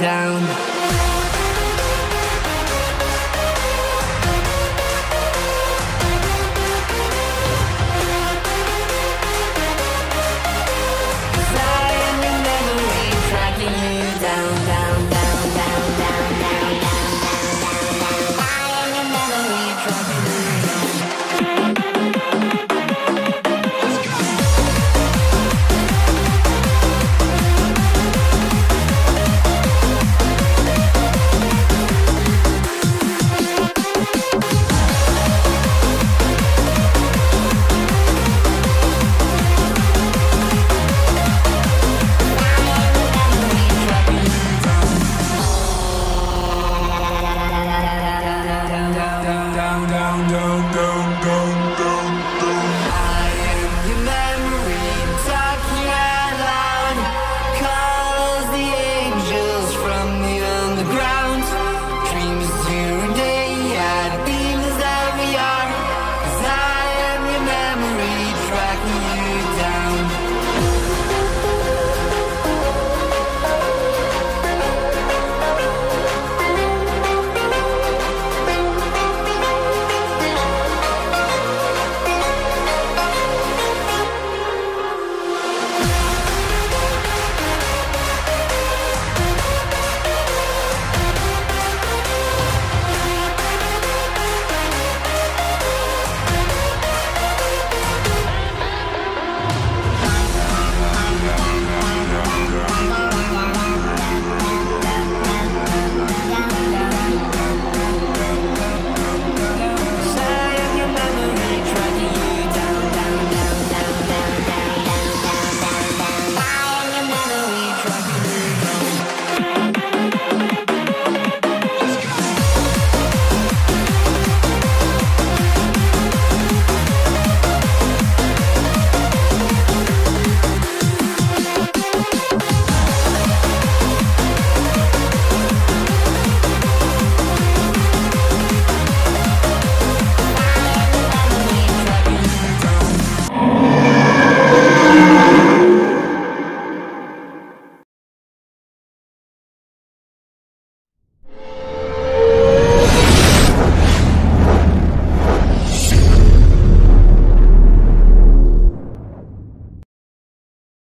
down.